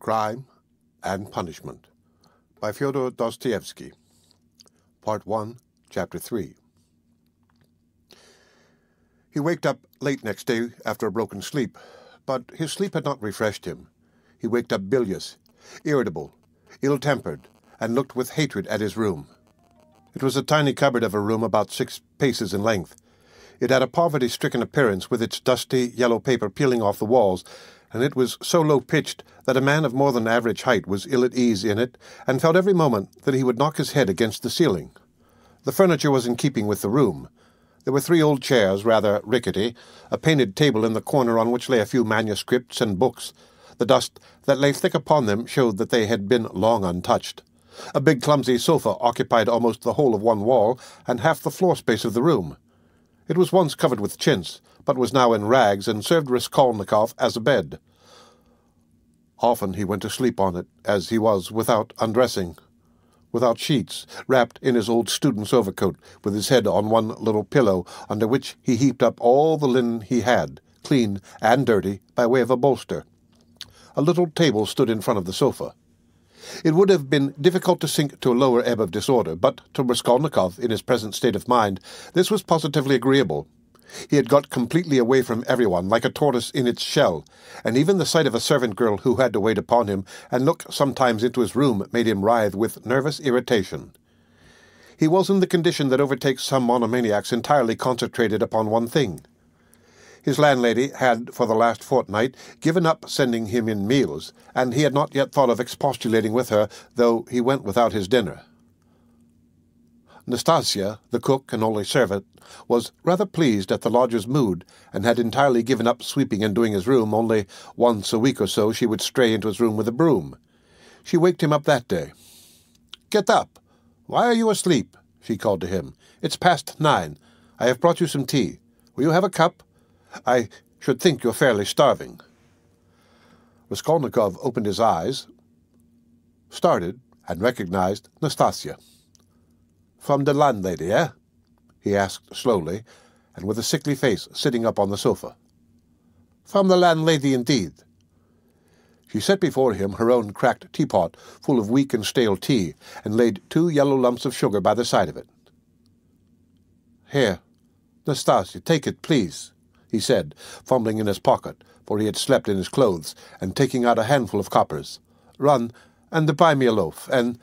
Crime and Punishment by Fyodor Dostoevsky, Part 1, Chapter 3. He waked up late next day after a broken sleep, but his sleep had not refreshed him. He waked up bilious, irritable, ill-tempered, and looked with hatred at his room. It was a tiny cupboard of a room about 6 paces in length. It had a poverty-stricken appearance, with its dusty yellow paper peeling off the walls, and it was so low-pitched that a man of more than average height was ill at ease in it, and felt every moment that he would knock his head against the ceiling. The furniture was in keeping with the room. There were 3 old chairs, rather rickety, a painted table in the corner on which lay a few manuscripts and books. The dust that lay thick upon them showed that they had been long untouched. A big clumsy sofa occupied almost the whole of one wall, and half the floor space of the room. It was once covered with chintz, but was now in rags, and served Raskolnikov as a bed. Often he went to sleep on it, as he was without undressing, without sheets, wrapped in his old student's overcoat, with his head on one little pillow, under which he heaped up all the linen he had, clean and dirty, by way of a bolster. A little table stood in front of the sofa. It would have been difficult to sink to a lower ebb of disorder, but to Raskolnikov, in his present state of mind, this was positively agreeable. He had got completely away from everyone, like a tortoise in its shell, and even the sight of a servant girl who had to wait upon him and look sometimes into his room made him writhe with nervous irritation. He was in the condition that overtakes some monomaniacs entirely concentrated upon one thing. His landlady had, for the last fortnight, given up sending him in meals, and he had not yet thought of expostulating with her, though he went without his dinner. Nastasya, the cook and only servant, was rather pleased at the lodger's mood, and had entirely given up sweeping and doing his room. Only once a week or so she would stray into his room with a broom. She waked him up that day. "Get up! Why are you asleep?" she called to him. "It's past 9. I have brought you some tea. Will you have a cup? I should think you're fairly starving." Raskolnikov opened his eyes, started, and recognized Nastasya. "From the landlady, eh?" he asked slowly, and with a sickly face, sitting up on the sofa. "From the landlady, indeed." She set before him her own cracked teapot, full of weak and stale tea, and laid 2 yellow lumps of sugar by the side of it. "Here, Nastasya, take it, please," he said, fumbling in his pocket, for he had slept in his clothes, and taking out a handful of coppers. "Run and buy me a loaf, and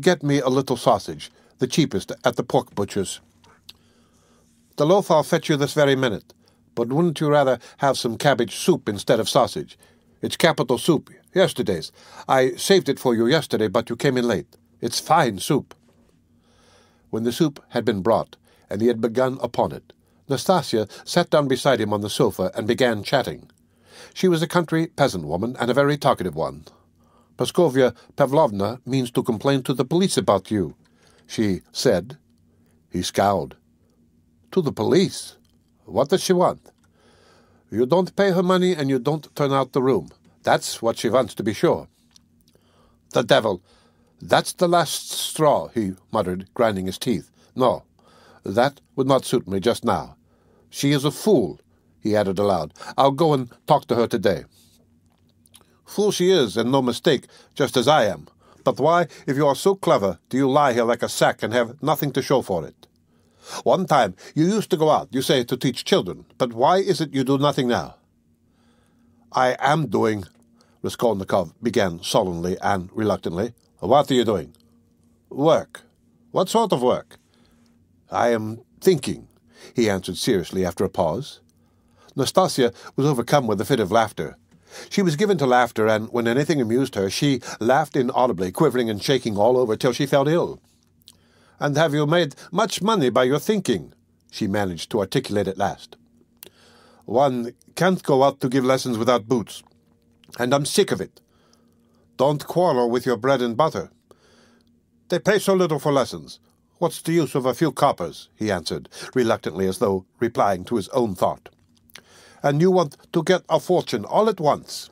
get me a little sausage, the cheapest at the pork butcher's." "The loaf I'll fetch you this very minute, but wouldn't you rather have some cabbage soup instead of sausage? It's capital soup, yesterday's. I saved it for you yesterday, but you came in late. It's fine soup." When the soup had been brought, and he had begun upon it, Nastasya sat down beside him on the sofa and began chatting. She was a country peasant woman, and a very talkative one. "Praskovya Pavlovna means to complain to the police about you," she said. He scowled. "To the police? What does she want?" "You don't pay her money, and you don't turn out the room. That's what she wants, to be sure." "The devil! That's the last straw," he muttered, grinding his teeth. "No, that would not suit me just now. She is a fool," he added aloud. "I'll go and talk to her today." "Fool she is, and no mistake, just as I am. But why, if you are so clever, do you lie here like a sack and have nothing to show for it? One time you used to go out, you say, to teach children, but why is it you do nothing now?" "I am doing," Raskolnikov began solemnly and reluctantly. "What are you doing?" "Work." "What sort of work?" "I am thinking," he answered seriously after a pause. Nastasya was overcome with a fit of laughter. She was given to laughter, and when anything amused her, she laughed inaudibly, quivering and shaking all over till she felt ill. "And have you made much money by your thinking?" she managed to articulate at last. "One can't go out to give lessons without boots, and I'm sick of it." "Don't quarrel with your bread and butter." "They pay so little for lessons. What's the use of a few coppers?" he answered, reluctantly, as though replying to his own thought. "And you want to get a fortune all at once?"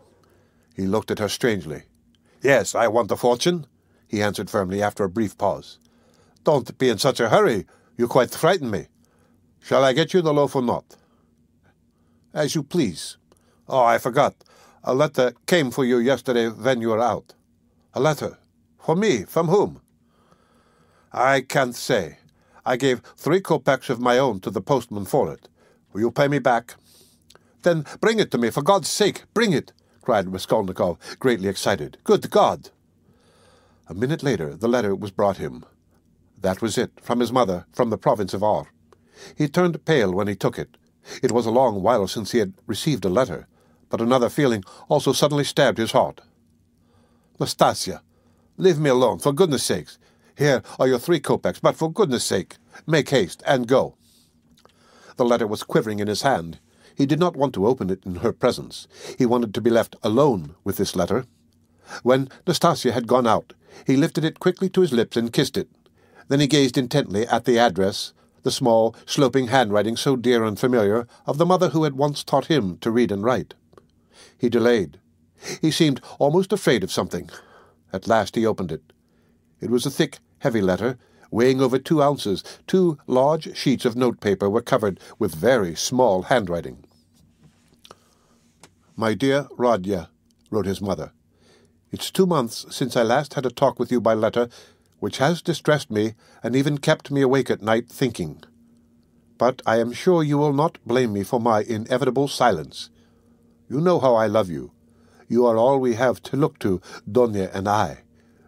He looked at her strangely. "Yes, I want a fortune," he answered firmly, after a brief pause. "Don't be in such a hurry. You quite frighten me. Shall I get you the loaf or not?" "As you please." "Oh, I forgot. A letter came for you yesterday when you were out. A letter? For me? From whom? I can't say. I gave 3 kopecks of my own to the postman for it. Will you pay me back? Then bring it to me, for God's sake, bring it, cried Raskolnikov, greatly excited. Good God! A minute later the letter was brought him. That was it, from his mother, from the province of R. He turned pale when he took it. It was a long while since he had received a letter, but another feeling also suddenly stabbed his heart. Nastasya, leave me alone, for goodness sakes. Here are your 3 kopecks, but for goodness sake, make haste and go. The letter was quivering in his hand. He did not want to open it in her presence. He wanted to be left alone with this letter. When Nastasya had gone out, he lifted it quickly to his lips and kissed it. Then he gazed intently at the address, the small, sloping handwriting so dear and familiar of the mother who had once taught him to read and write. He delayed. He seemed almost afraid of something. At last he opened it. It was a thick, heavy letter, weighing over 2 ounces. 2 large sheets of notepaper were covered with very small handwriting. My dear Rodya, wrote his mother, it's 2 months since I last had a talk with you by letter, which has distressed me and even kept me awake at night thinking. But I am sure you will not blame me for my inevitable silence. You know how I love you. You are all we have to look to, Dunya and I.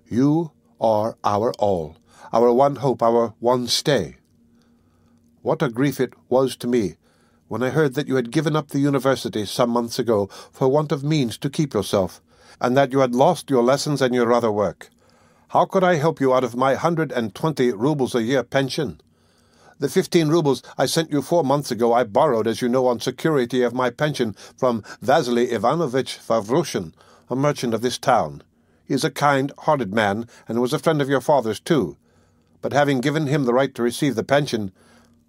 You are our all, our one hope, our one stay. What a grief it was to me when I heard that you had given up the university some months ago for want of means to keep yourself, and that you had lost your lessons and your other work. How could I help you out of my 120 rubles a year pension? The 15 rubles I sent you 4 months ago I borrowed, as you know, on security of my pension from Vasily Ivanovitch Favroshin, a merchant of this town. He is a kind-hearted man, and was a friend of your father's too. But having given him the right to receive the pension,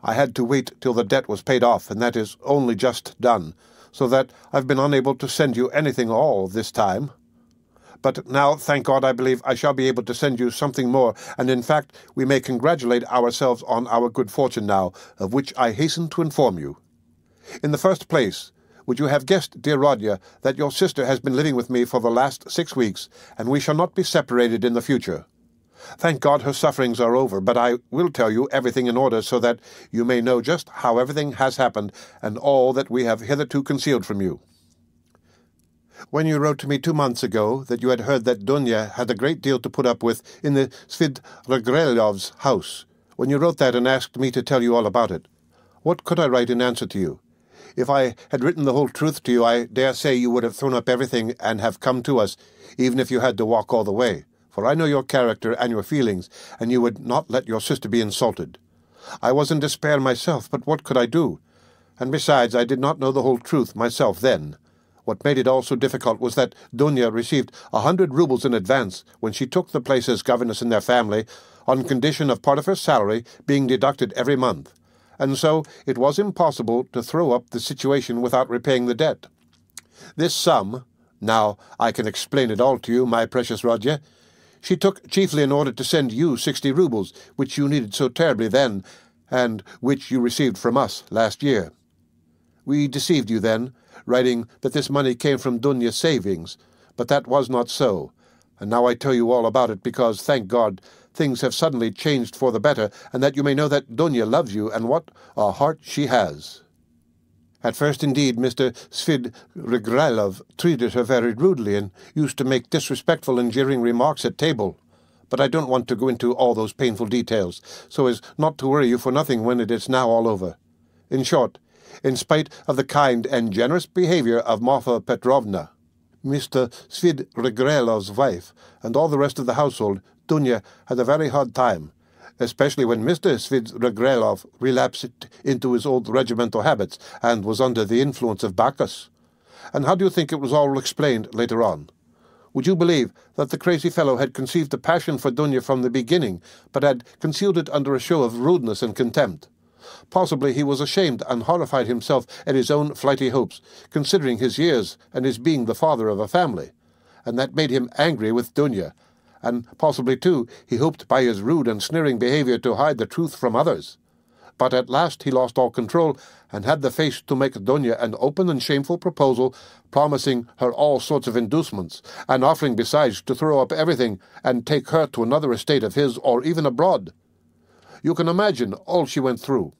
I had to wait till the debt was paid off, and that is only just done, so that I've been unable to send you anything all this time. But now, thank God, I believe I shall be able to send you something more, and in fact we may congratulate ourselves on our good fortune now, of which I hasten to inform you. In the first place, would you have guessed, dear Rodya, that your sister has been living with me for the last 6 weeks, and we shall not be separated in the future? Thank God her sufferings are over, but I will tell you everything in order, so that you may know just how everything has happened, and all that we have hitherto concealed from you. When you wrote to me 2 months ago that you had heard that Dunya had a great deal to put up with in the Svidrigailov's house, when you wrote that and asked me to tell you all about it, what could I write in answer to you? If I had written the whole truth to you, I dare say you would have thrown up everything and have come to us, even if you had to walk all the way, for I know your character and your feelings, and you would not let your sister be insulted. I was in despair myself, but what could I do? And besides, I did not know the whole truth myself then. What made it all so difficult was that Dunya received 100 rubles in advance when she took the place as governess in their family, on condition of part of her salary being deducted every month, and so it was impossible to throw up the situation without repaying the debt. This sum, now I can explain it all to you, my precious Rodya, she took chiefly in order to send you 60 rubles, which you needed so terribly then, and which you received from us last year. We deceived you then, writing that this money came from Dunya's savings, but that was not so, and now I tell you all about it because, thank God, things have suddenly changed for the better, and that you may know that Dunya loves you, and what a heart she has. At first, indeed, Mr. Svidrigailov treated her very rudely, and used to make disrespectful and jeering remarks at table, but I don't want to go into all those painful details, so as not to worry you for nothing when it is now all over. In short, in spite of the kind and generous behaviour of Marfa Petrovna, Mr. Svidrigailov's wife, and all the rest of the household, Dunya had a very hard time, especially when Mr. Svidrigailov relapsed into his old regimental habits and was under the influence of Bacchus. And how do you think it was all explained later on? Would you believe that the crazy fellow had conceived a passion for Dunya from the beginning, but had concealed it under a show of rudeness and contempt? Possibly he was ashamed and horrified himself at his own flighty hopes, considering his years and his being the father of a family, and that made him angry with Dunya, and possibly, too, he hoped by his rude and sneering behaviour to hide the truth from others. but at last he lost all control and had the face to make Dunya an open and shameful proposal, promising her all sorts of inducements, and offering besides to throw up everything and take her to another estate of his or even abroad. You can imagine all she went through.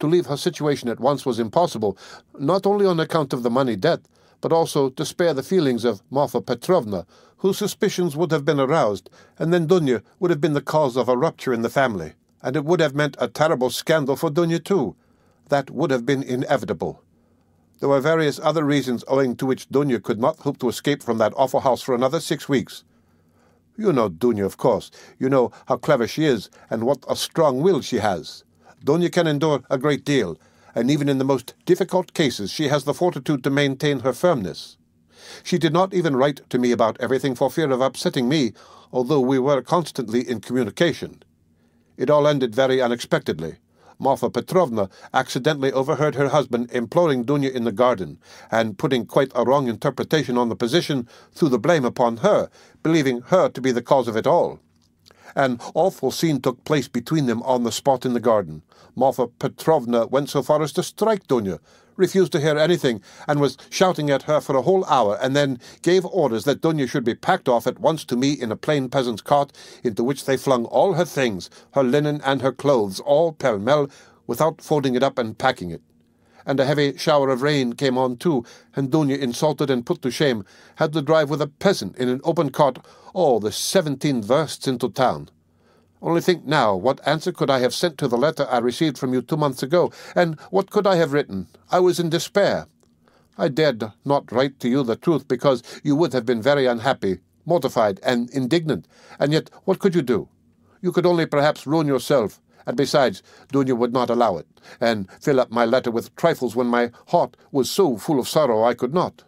To leave her situation at once was impossible, not only on account of the money debt, but also to spare the feelings of Marfa Petrovna, whose suspicions would have been aroused, and then Dunya would have been the cause of a rupture in the family, and it would have meant a terrible scandal for Dunya too. That would have been inevitable. There were various other reasons owing to which Dunya could not hope to escape from that awful house for another 6 weeks. You know Dunya, of course. You know how clever she is, and what a strong will she has. Dunya can endure a great deal, and even in the most difficult cases she has the fortitude to maintain her firmness. She did not even write to me about everything for fear of upsetting me, although we were constantly in communication. It all ended very unexpectedly. Marfa Petrovna accidentally overheard her husband imploring Dunya in the garden, and putting quite a wrong interpretation on the position, threw the blame upon her, believing her to be the cause of it all. An awful scene took place between them on the spot in the garden. Marfa Petrovna went so far as to strike Dunya, refused to hear anything, and was shouting at her for a whole hour, and then gave orders that Dunya should be packed off at once to me in a plain peasant's cart, into which they flung all her things, her linen and her clothes, all pell-mell, without folding it up and packing it. And a heavy shower of rain came on too, and Dunya, insulted and put to shame, had to drive with a peasant in an open cart all the 17 versts into town. Only think now, what answer could I have sent to the letter I received from you 2 months ago, and what could I have written? I was in despair. I dared not write to you the truth, because you would have been very unhappy, mortified, and indignant, and yet what could you do? You could only perhaps ruin yourself, and besides, Dunya would not allow it, and fill up my letter with trifles when my heart was so full of sorrow I could not.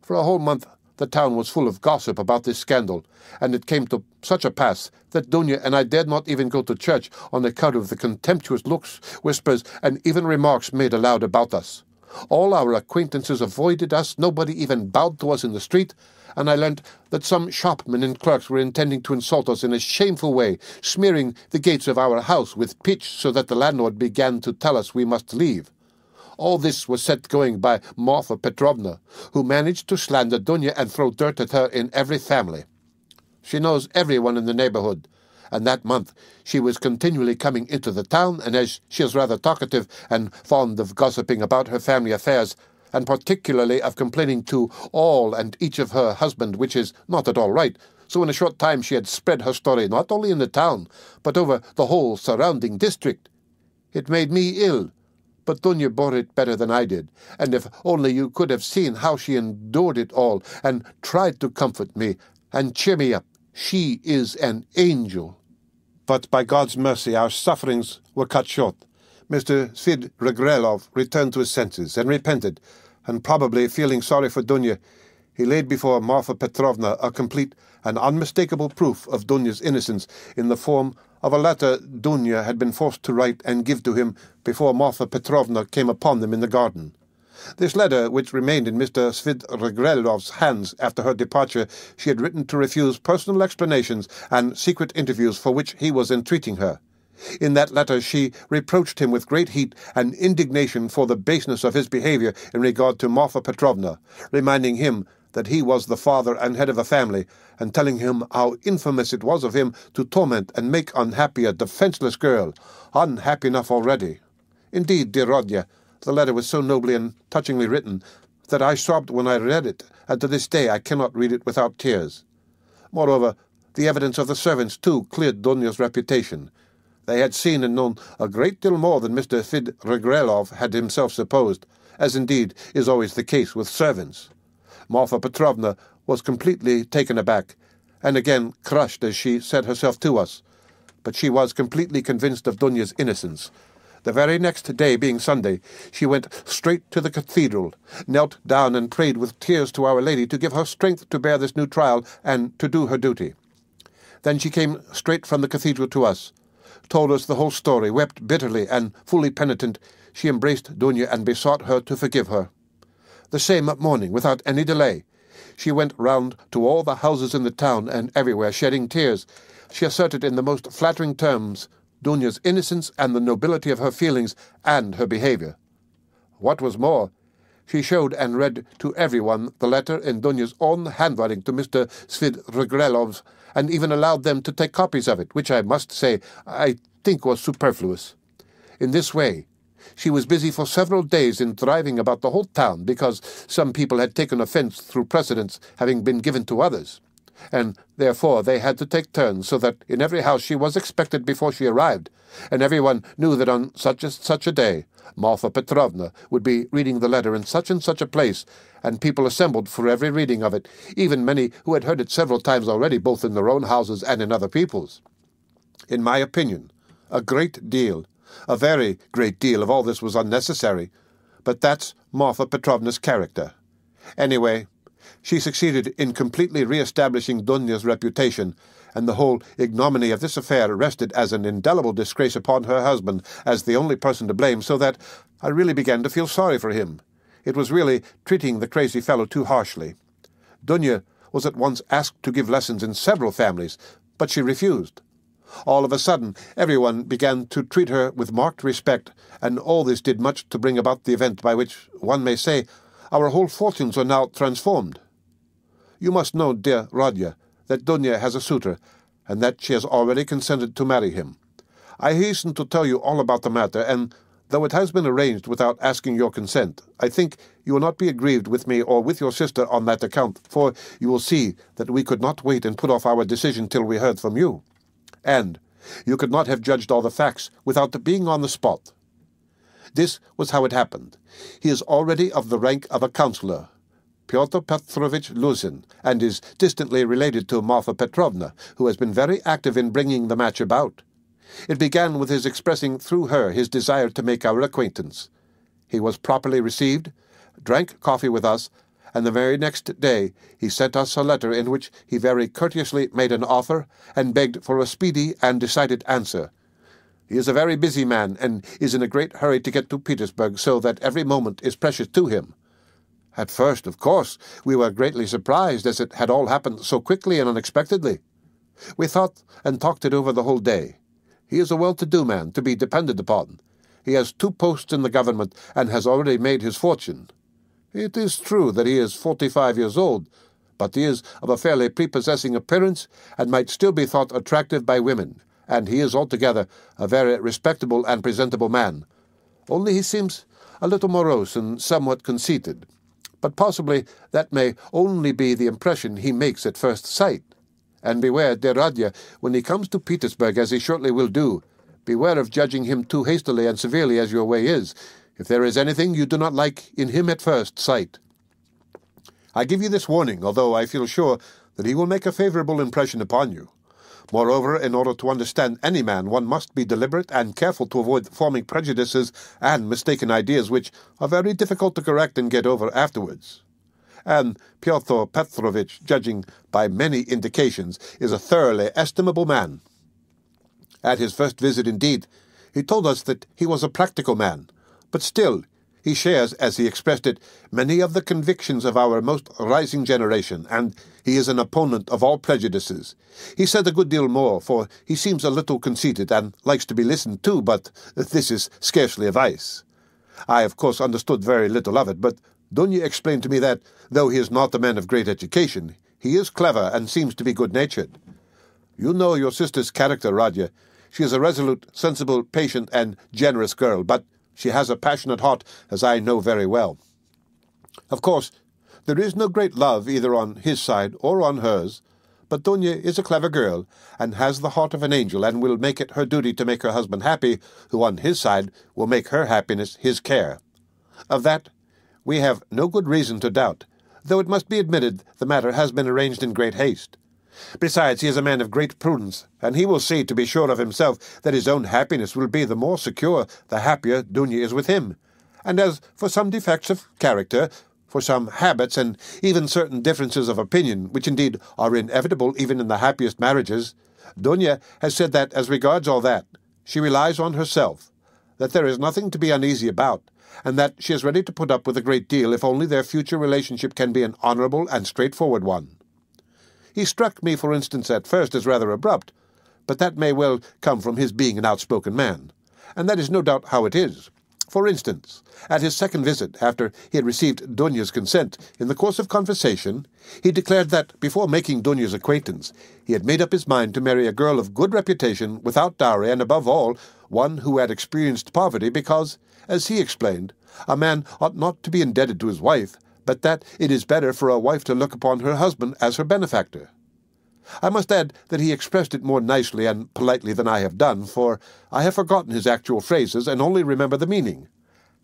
For a whole month the town was full of gossip about this scandal, and it came to such a pass that Dunya and I dared not even go to church on account of the contemptuous looks, whispers, and even remarks made aloud about us. All our acquaintances avoided us, nobody even bowed to us in the street, and I learnt that some shopmen and clerks were intending to insult us in a shameful way, smearing the gates of our house with pitch so that the landlord began to tell us we must leave. All this was set going by Marfa Petrovna, who managed to slander Dunya and throw dirt at her in every family. She knows everyone in the neighbourhood, and that month she was continually coming into the town, and as she is rather talkative and fond of gossiping about her family affairs, and particularly of complaining to all and each of her husband, which is not at all right, so in a short time she had spread her story not only in the town, but over the whole surrounding district. It made me ill, but Dunya bore it better than I did, and if only you could have seen how she endured it all, and tried to comfort me, and cheer me up. She is an angel. But by God's mercy our sufferings were cut short. Mr. Svidrigailov returned to his senses, and repented, and probably, feeling sorry for Dunya, he laid before Marfa Petrovna a complete and unmistakable proof of Dunya's innocence in the form of a letter Dunya had been forced to write and give to him before Marfa Petrovna came upon them in the garden. This letter, which remained in Mr. Svidrigailov's hands after her departure, she had written to refuse personal explanations and secret interviews for which he was entreating her. In that letter she reproached him with great heat and indignation for the baseness of his behaviour in regard to Marfa Petrovna, reminding him that he was the father and head of a family, and telling him how infamous it was of him to torment and make unhappy a defenceless girl, unhappy enough already. Indeed, dear Rodya, the letter was so nobly and touchingly written that I sobbed when I read it, and to this day I cannot read it without tears. Moreover, the evidence of the servants, too, cleared Dunya's reputation. They had seen and known a great deal more than Mr. Svidrigailov had himself supposed, as indeed is always the case with servants. Marfa Petrovna was completely taken aback, and again crushed as she set herself to us, but she was completely convinced of Dunya's innocence. The very next day, being Sunday, she went straight to the cathedral, knelt down and prayed with tears to Our Lady to give her strength to bear this new trial and to do her duty. Then she came straight from the cathedral to us, told us the whole story, wept bitterly, and, fully penitent, she embraced Dunya and besought her to forgive her. The same morning, without any delay, she went round to all the houses in the town and everywhere, shedding tears. She asserted in the most flattering terms Dunya's innocence and the nobility of her feelings and her behaviour. What was more, she showed and read to everyone the letter in Dunya's own handwriting to Mr. Svidrigailov, and even allowed them to take copies of it, which I must say I think was superfluous. In this way, she was busy for several days in driving about the whole town, because some people had taken offence through precedence having been given to others, and therefore they had to take turns, so that in every house she was expected before she arrived, and everyone knew that on such a day Marfa Petrovna would be reading the letter in such and such a place, and people assembled for every reading of it, even many who had heard it several times already, both in their own houses and in other people's. In my opinion, a great deal, a very great deal of all this was unnecessary, but that's Marfa Petrovna's character. Anyway, she succeeded in completely re-establishing Dunya's reputation, and the whole ignominy of this affair rested as an indelible disgrace upon her husband as the only person to blame, so that I really began to feel sorry for him. It was really treating the crazy fellow too harshly. Dunya was at once asked to give lessons in several families, but she refused. All of a sudden, everyone began to treat her with marked respect, and all this did much to bring about the event by which, one may say, our whole fortunes are now transformed. You must know, dear Rodya, that Dunya has a suitor, and that she has already consented to marry him. I hasten to tell you all about the matter, and, though it has been arranged without asking your consent, I think you will not be aggrieved with me or with your sister on that account, for you will see that we could not wait and put off our decision till we heard from you. And you could not have judged all the facts without being on the spot. This was how it happened. He is already of the rank of a councillor, Pyotr Petrovitch Luzin, and is distantly related to Marfa Petrovna, who has been very active in bringing the match about. It began with his expressing through her his desire to make our acquaintance. He was properly received, drank coffee with us, and the very next day he sent us a letter in which he very courteously made an offer and begged for a speedy and decided answer. He is a very busy man, and is in a great hurry to get to Petersburg, so that every moment is precious to him. At first, of course, we were greatly surprised, as it had all happened so quickly and unexpectedly. We thought and talked it over the whole day. He is a well-to-do man, to be depended upon. He has 2 posts in the government, and has already made his fortune. It is true that he is 45 years old, but he is of a fairly prepossessing appearance, and might still be thought attractive by women, and he is altogether a very respectable and presentable man. Only he seems a little morose and somewhat conceited, but possibly that may only be the impression he makes at first sight. And beware, dear Radya, when he comes to Petersburg, as he shortly will do, beware of judging him too hastily and severely, as your way is, if there is anything you do not like in him at first sight. I give you this warning, although I feel sure that he will make a favourable impression upon you. Moreover, in order to understand any man, one must be deliberate and careful to avoid forming prejudices and mistaken ideas, which are very difficult to correct and get over afterwards. And Pyotr Petrovitch, judging by many indications, is a thoroughly estimable man. At his first visit, indeed, he told us that he was a practical man, but still he shares, as he expressed it, many of the convictions of our most rising generation, and he is an opponent of all prejudices. He said a good deal more, for he seems a little conceited and likes to be listened to, but this is scarcely a vice. I, of course, understood very little of it, but Dunya explained to me that, though he is not a man of great education, he is clever and seems to be good-natured. You know your sister's character, Radya. She is a resolute, sensible, patient, and generous girl, but she has a passionate heart, as I know very well. Of course, there is no great love either on his side or on hers, but Dunya is a clever girl, and has the heart of an angel, and will make it her duty to make her husband happy, who on his side will make her happiness his care. Of that we have no good reason to doubt, though it must be admitted the matter has been arranged in great haste. Besides, he is a man of great prudence, and he will see, to be sure of himself, that his own happiness will be the more secure the happier Dunya is with him. And as for some defects of character, for some habits, and even certain differences of opinion, which indeed are inevitable even in the happiest marriages, Dunya has said that, as regards all that, she relies on herself, that there is nothing to be uneasy about, and that she is ready to put up with a great deal if only their future relationship can be an honourable and straightforward one. He struck me, for instance, at first as rather abrupt, but that may well come from his being an outspoken man. And that is no doubt how it is. For instance, at his second visit, after he had received Dunya's consent, in the course of conversation, he declared that, before making Dunya's acquaintance, he had made up his mind to marry a girl of good reputation, without dowry, and above all, one who had experienced poverty, because, as he explained, a man ought not to be indebted to his wife, but that it is better for a wife to look upon her husband as her benefactor. I must add that he expressed it more nicely and politely than I have done, for I have forgotten his actual phrases and only remember the meaning.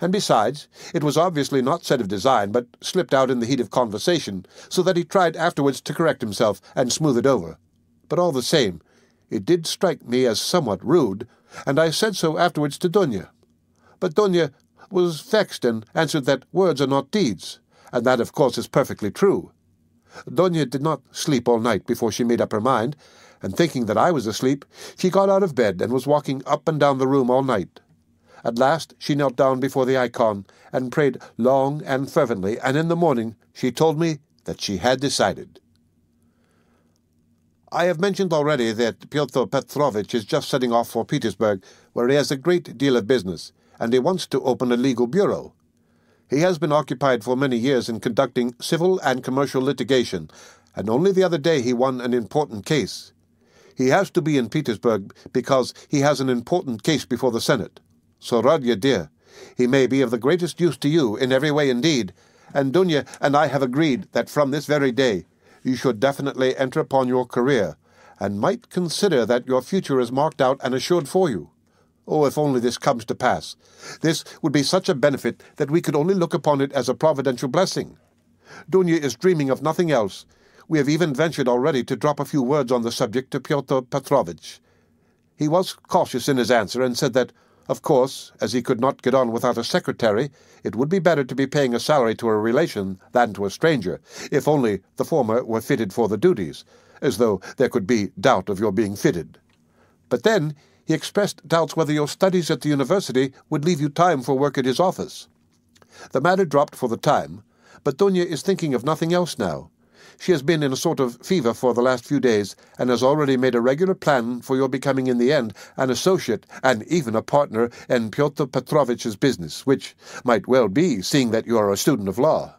And besides, it was obviously not said of design, but slipped out in the heat of conversation, so that he tried afterwards to correct himself and smooth it over. But all the same, it did strike me as somewhat rude, and I said so afterwards to Dunya. But Dunya was vexed and answered that words are not deeds, and that, of course, is perfectly true. Dunya did not sleep all night before she made up her mind, and thinking that I was asleep, she got out of bed and was walking up and down the room all night. At last she knelt down before the icon and prayed long and fervently, and in the morning she told me that she had decided. I have mentioned already that Pyotr Petrovitch is just setting off for Petersburg, where he has a great deal of business, and he wants to open a legal bureau. He has been occupied for many years in conducting civil and commercial litigation, and only the other day he won an important case. He has to be in Petersburg because he has an important case before the Senate. So, Rodya dear, he may be of the greatest use to you in every way indeed, and Dunya and I have agreed that from this very day you should definitely enter upon your career, and might consider that your future is marked out and assured for you. Oh, if only this comes to pass! This would be such a benefit that we could only look upon it as a providential blessing. Dunya is dreaming of nothing else. We have even ventured already to drop a few words on the subject to Pyotr Petrovitch. He was cautious in his answer, and said that, of course, as he could not get on without a secretary, it would be better to be paying a salary to a relation than to a stranger, if only the former were fitted for the duties, as though there could be doubt of your being fitted. But then he expressed doubts whether your studies at the university would leave you time for work at his office. The matter dropped for the time, but Dunya is thinking of nothing else now. She has been in a sort of fever for the last few days, and has already made a regular plan for your becoming in the end an associate and even a partner in Pyotr Petrovitch's business, which might well be, seeing that you are a student of law.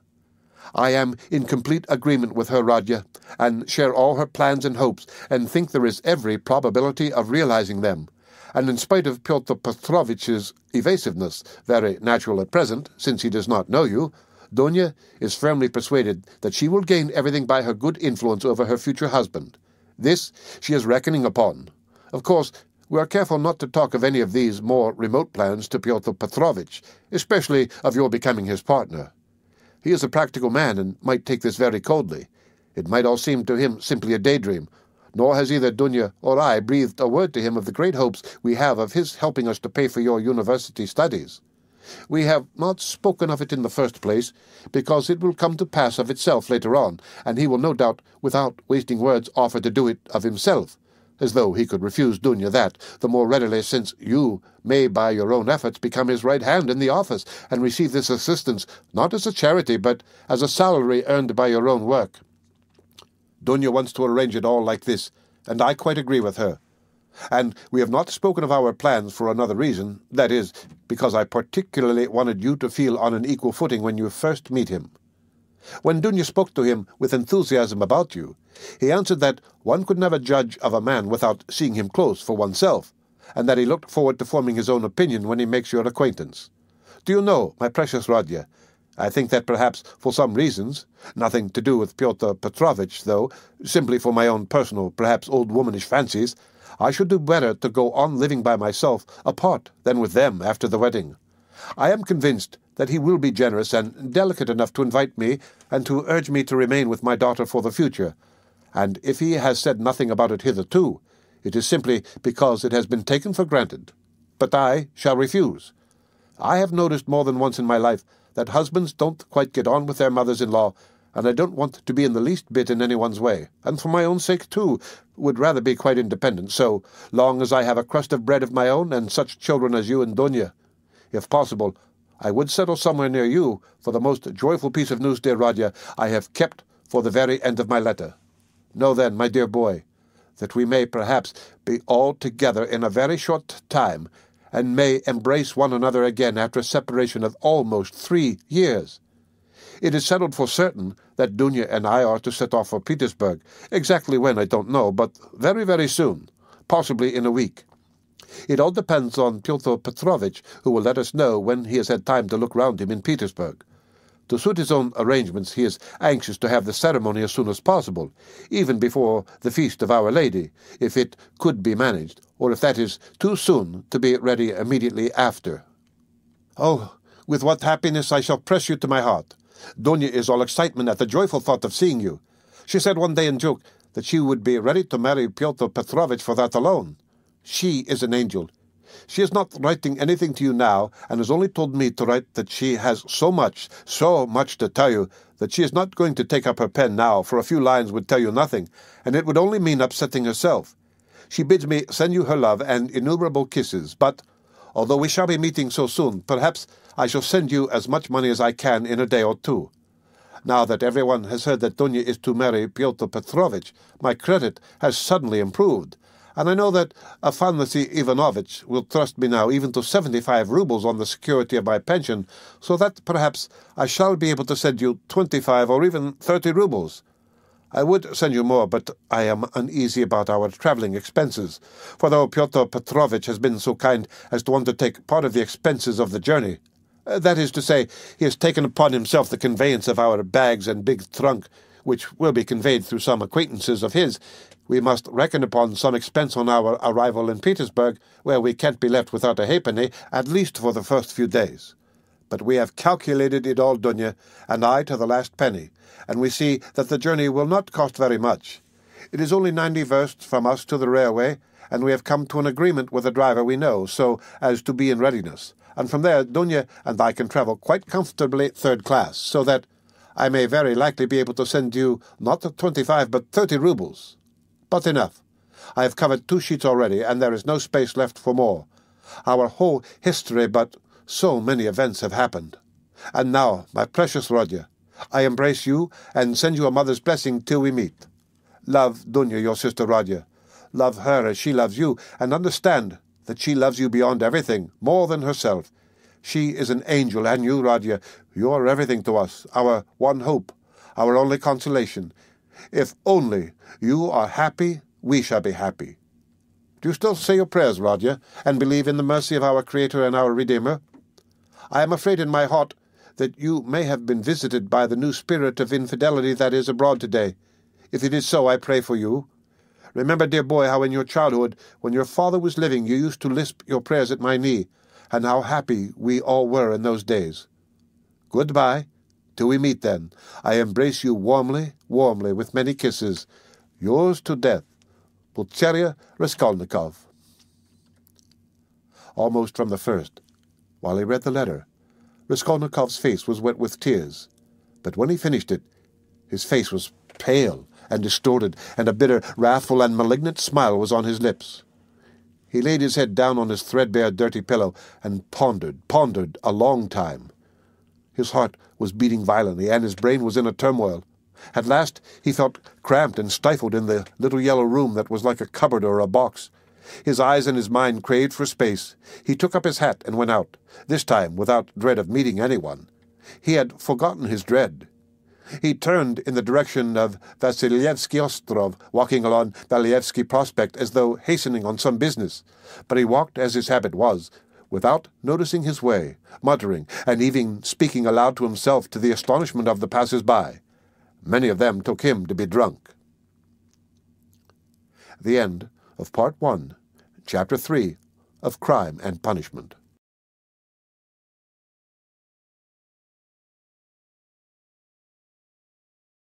I am in complete agreement with her, Rodya, and share all her plans and hopes, and think there is every probability of realizing them. And in spite of Pyotr Petrovitch's evasiveness, very natural at present, since he does not know you, Dunya is firmly persuaded that she will gain everything by her good influence over her future husband. This she is reckoning upon. Of course, we are careful not to talk of any of these more remote plans to Pyotr Petrovitch, especially of your becoming his partner. He is a practical man and might take this very coldly. It might all seem to him simply a daydream, nor has either Dunya or I breathed a word to him of the great hopes we have of his helping us to pay for your university studies. We have not spoken of it in the first place, because it will come to pass of itself later on, and he will no doubt, without wasting words, offer to do it of himself, as though he could refuse Dunya that, the more readily since you may by your own efforts become his right hand in the office, and receive this assistance not as a charity, but as a salary earned by your own work. Dunya wants to arrange it all like this, and I quite agree with her. And we have not spoken of our plans for another reason, that is, because I particularly wanted you to feel on an equal footing when you first meet him. When Dunya spoke to him with enthusiasm about you, he answered that one could never judge of a man without seeing him close for oneself, and that he looked forward to forming his own opinion when he makes your acquaintance. Do you know, my precious Rodya, I think that perhaps for some reasons, nothing to do with Pyotr Petrovitch, though, simply for my own personal, perhaps old womanish fancies, I should do better to go on living by myself apart than with them after the wedding. I am convinced that he will be generous and delicate enough to invite me and to urge me to remain with my daughter for the future, and if he has said nothing about it hitherto, it is simply because it has been taken for granted. But I shall refuse. I have noticed more than once in my life that husbands don't quite get on with their mothers-in-law, and I don't want to be in the least bit in anyone's way, and for my own sake, too, would rather be quite independent, so long as I have a crust of bread of my own and such children as you and Dunya. If possible, I would settle somewhere near you, for the most joyful piece of news, dear Rodya, I have kept for the very end of my letter. Know then, my dear boy, that we may perhaps be all together in a very short time, and may embrace one another again after a separation of almost 3 years. It is settled for certain that Dunya and I are to set off for Petersburg, exactly when I don't know, but very, very soon, possibly in a week. It all depends on Pyotr Petrovitch, who will let us know when he has had time to look round him in Petersburg. To suit his own arrangements, he is anxious to have the ceremony as soon as possible, even before the feast of Our Lady, if it could be managed, or if that is too soon to be ready immediately after. Oh, with what happiness I shall press you to my heart! Dunya is all excitement at the joyful thought of seeing you. She said one day in joke that she would be ready to marry Pyotr Petrovitch for that alone. She is an angel. She is not writing anything to you now, and has only told me to write that she has so much to tell you, that she is not going to take up her pen now, for a few lines would tell you nothing, and it would only mean upsetting herself. She bids me send you her love and innumerable kisses, but, although we shall be meeting so soon, perhaps I shall send you as much money as I can in a day or two. Now that everyone has heard that Dunya is to marry Pyotr Petrovitch, my credit has suddenly improved, and I know that Afanasy Ivanovitch will trust me now even to 75 rubles on the security of my pension, so that perhaps I shall be able to send you 25 or even 30 rubles. I would send you more, but I am uneasy about our travelling expenses, for though Pyotr Petrovitch has been so kind as to want to take part of the expenses of the journey, that is to say, he has taken upon himself the conveyance of our bags and big trunk, which will be conveyed through some acquaintances of his, we must reckon upon some expense on our arrival in Petersburg, where we can't be left without a halfpenny, at least for the first few days. But we have calculated it all, Dunya, and I to the last penny, and we see that the journey will not cost very much. It is only 90 versts from us to the railway, and we have come to an agreement with a driver we know, so as to be in readiness, and from there Dunya and I can travel quite comfortably third class, so that I may very likely be able to send you not 25 but 30 rubles. But enough. I have covered 2 sheets already, and there is no space left for more. Our whole history, but so many events have happened. And now, my precious Rodya, I embrace you and send you a mother's blessing till we meet. Love Dunya, your sister Rodya. Love her as she loves you, and understand that she loves you beyond everything, more than herself. She is an angel, and you, Rodya, you are everything to us, our one hope, our only consolation. If only you are happy, we shall be happy. Do you still say your prayers, Rodya, and believe in the mercy of our Creator and our Redeemer? I am afraid in my heart that you may have been visited by the new spirit of infidelity that is abroad today. If it is so, I pray for you. Remember, dear boy, how in your childhood, when your father was living, you used to lisp your prayers at my knee, and how happy we all were in those days. Goodbye. Till we meet then, I embrace you warmly, warmly, with many kisses. Yours to death, Pulcheria Raskolnikov. Almost from the first, while he read the letter, Raskolnikov's face was wet with tears, but when he finished it, his face was pale and distorted, and a bitter, wrathful, and malignant smile was on his lips. He laid his head down on his threadbare, dirty pillow, and pondered a long time. His heart was beating violently, and his brain was in a turmoil. At last he felt cramped and stifled in the little yellow room that was like a cupboard or a box. His eyes and his mind craved for space. He took up his hat and went out, this time without dread of meeting anyone. He had forgotten his dread. He turned in the direction of Vasilyevsky Ostrov, walking along Vasilyevsky Prospect as though hastening on some business. But he walked, as his habit was, without noticing his way, muttering, and even speaking aloud to himself to the astonishment of the passers-by. Many of them took him to be drunk. The end of Part 1, Chapter 3 of Crime and Punishment.